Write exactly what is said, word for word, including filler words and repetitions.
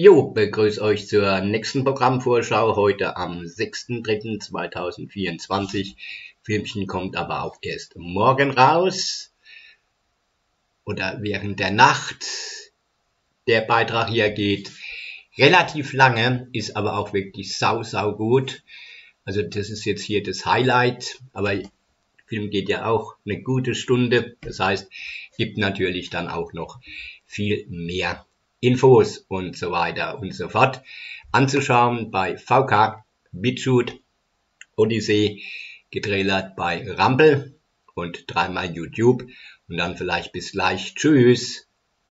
Jo, begrüße euch zur nächsten Programmvorschau, heute am sechsten dritten zweitausendvierundzwanzig. Filmchen kommt aber auch erst morgen raus oder während der Nacht. Der Beitrag hier geht relativ lange, ist aber auch wirklich sau, sau gut. Also das ist jetzt hier das Highlight, aber der Film geht ja auch eine gute Stunde. Das heißt, gibt natürlich dann auch noch viel mehr Infos und so weiter und so fort anzuschauen bei V K, BitChute, Odysee, getrailert bei Rampel und dreimal YouTube. Und dann vielleicht bis gleich. Tschüss!